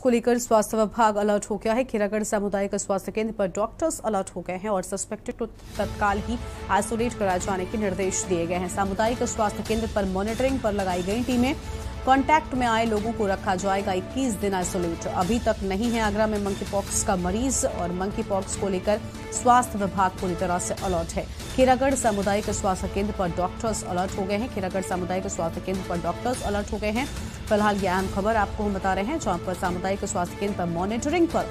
इसको लेकर स्वास्थ्य विभाग अलर्ट हो गया है। खैरागढ़ सामुदायिक स्वास्थ्य केंद्र पर डॉक्टर्स अलर्ट हो गए हैं और सस्पेक्टेड को तत्काल ही आइसोलेट कराए जाने के निर्देश दिए गए हैं। सामुदायिक स्वास्थ्य केंद्र पर मॉनिटरिंग पर लगाई गई टीमें, कॉन्टैक्ट में आए लोगों को रखा जाएगा 21 दिन आइसोलेट। अभी तक नहीं है आगरा में मंकी पॉक्स का मरीज और मंकी पॉक्स को लेकर स्वास्थ्य विभाग पूरी तरह से अलर्ट है। खैरागढ़ सामुदायिक स्वास्थ्य केंद्र पर डॉक्टर्स अलर्ट हो गए हैं। खैरागढ़ सामुदायिक स्वास्थ्य केंद्र पर डॉक्टर्स अलर्ट हो गए हैं। फिलहाल यह अहम खबर आपको हम बता रहे हैं, जहां पर सामुदायिक स्वास्थ्य केंद्र पर मॉनिटरिंग पर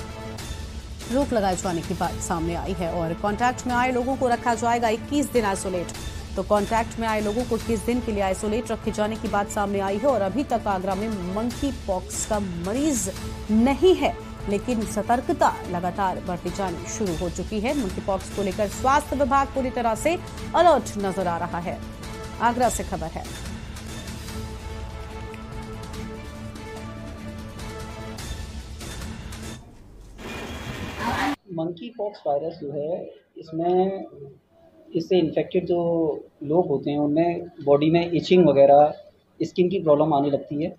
रोक लगाए जाने की बात सामने आई है और कॉन्टैक्ट में आए लोगों को रखा जाएगा 21 दिन आइसोलेट। तो कॉन्टैक्ट में आए लोगों को 21 दिन के लिए आइसोलेट रखे जाने की बात सामने आई है और अभी तक आगरा में मंकी पॉक्स का मरीज नहीं है, लेकिन सतर्कता लगातार बढ़ती जानी शुरू हो चुकी है। मंकी पॉक्स को लेकर स्वास्थ्य विभाग पूरी तरह से अलर्ट नजर आ रहा है। आगरा से खबर है। मंकी पॉक्स वायरस जो है, इसमें इससे इन्फेक्टेड जो लोग होते हैं उनमें बॉडी में इचिंग वगैरह, स्किन की प्रॉब्लम आने लगती है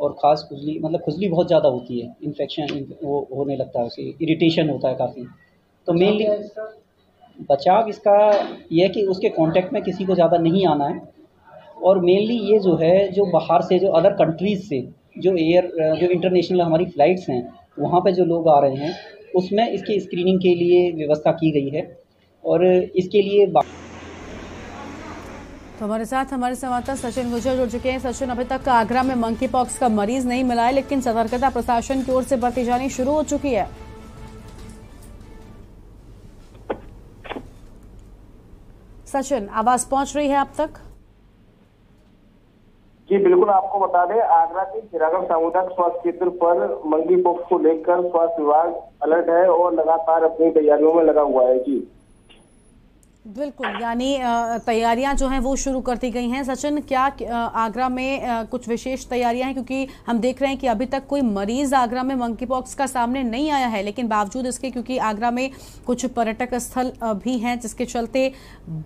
और ख़ास खुजली, मतलब खुजली बहुत ज़्यादा होती है, इन्फेक्शन वो होने लगता है, उसकी इरिटेशन होता है काफ़ी। तो मेनली बचाव इसका यह है कि उसके कांटेक्ट में किसी को ज़्यादा नहीं आना है और मेनली ये जो है, जो बाहर से, जो अदर कंट्रीज़ से, जो इंटरनेशनल हमारी फ़्लाइट्स हैं वहाँ पर जो लोग आ रहे हैं उसमें इसकी स्क्रीनिंग के लिए व्यवस्था की गई है और इसके लिए तो हमारे साथ हमारे संवाददाता सचिन गुर्जर जुड़ चुके हैं। सचिन, अभी तक आगरा में मंकी पॉक्स का मरीज नहीं मिला है, लेकिन सतर्कता प्रशासन की ओर से बढ़ती जानी शुरू हो चुकी है। सचिन, आवाज पहुंच रही है आप तक? जी बिल्कुल, आपको बता दें आगरा के खैरागढ़ सामुदायिक स्वास्थ्य केंद्र पर मंकी पॉक्स को लेकर स्वास्थ्य विभाग अलर्ट है और लगातार अपनी तैयारियों में लगा हुआ है। जी बिल्कुल, यानी तैयारियां जो हैं वो शुरू कर दी गई हैं। सचिन, क्या आगरा में कुछ विशेष तैयारियां हैं, क्योंकि हम देख रहे हैं कि अभी तक कोई मरीज आगरा में मंकी पॉक्स का सामने नहीं आया है, लेकिन बावजूद इसके, क्योंकि आगरा में कुछ पर्यटक स्थल भी हैं जिसके चलते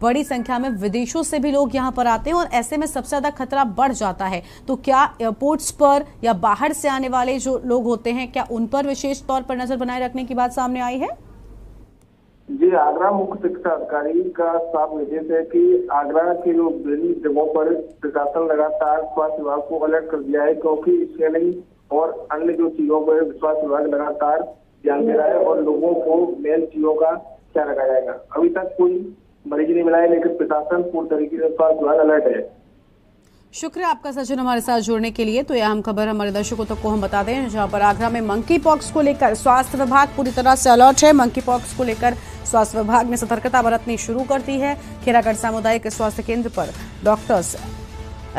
बड़ी संख्या में विदेशों से भी लोग यहाँ पर आते हैं और ऐसे में सबसे ज़्यादा खतरा बढ़ जाता है, तो क्या एयरपोर्ट्स पर या बाहर से आने वाले जो लोग होते हैं, क्या उन पर विशेष तौर पर नज़र बनाए रखने की बात सामने आई है? जी, आगरा मुख्य शिक्षा अधिकारी का साफ निर्देश है कि आगरा के लोग विभिन्न जगहों पर प्रशासन लगातार स्वास्थ्य विभाग को अलर्ट कर दिया है, क्योंकि स्कैनिंग और अन्य जो चीजों पर स्वास्थ्य विभाग लगातार ध्यान दे रहा है और लोगों को मेन चीजों का ख्याल रखा जाएगा। अभी तक कोई मरीज नहीं मिला है, लेकिन प्रशासन पूरी तरीके से स्वास्थ्य विभाग अलर्ट है। शुक्रिया आपका सचिन, हमारे साथ जुड़ने के लिए। तो यह अहम खबर हमारे दर्शकों तक को हम बता दें, जहां पर आगरा में मंकी पॉक्स को लेकर स्वास्थ्य विभाग पूरी तरह से अलर्ट है। मंकी पॉक्स को लेकर स्वास्थ्य विभाग ने सतर्कता बरतनी शुरू कर दी है। खैरागढ़ सामुदायिक स्वास्थ्य केंद्र पर डॉक्टर्स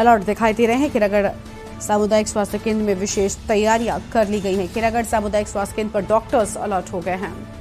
अलर्ट दिखाई दे रहे हैं। खैरागढ़ सामुदायिक स्वास्थ्य केंद्र में विशेष तैयारियां कर ली गई हैं। खैरागढ़ सामुदायिक स्वास्थ्य केंद्र पर डॉक्टर्स अलर्ट हो गए हैं।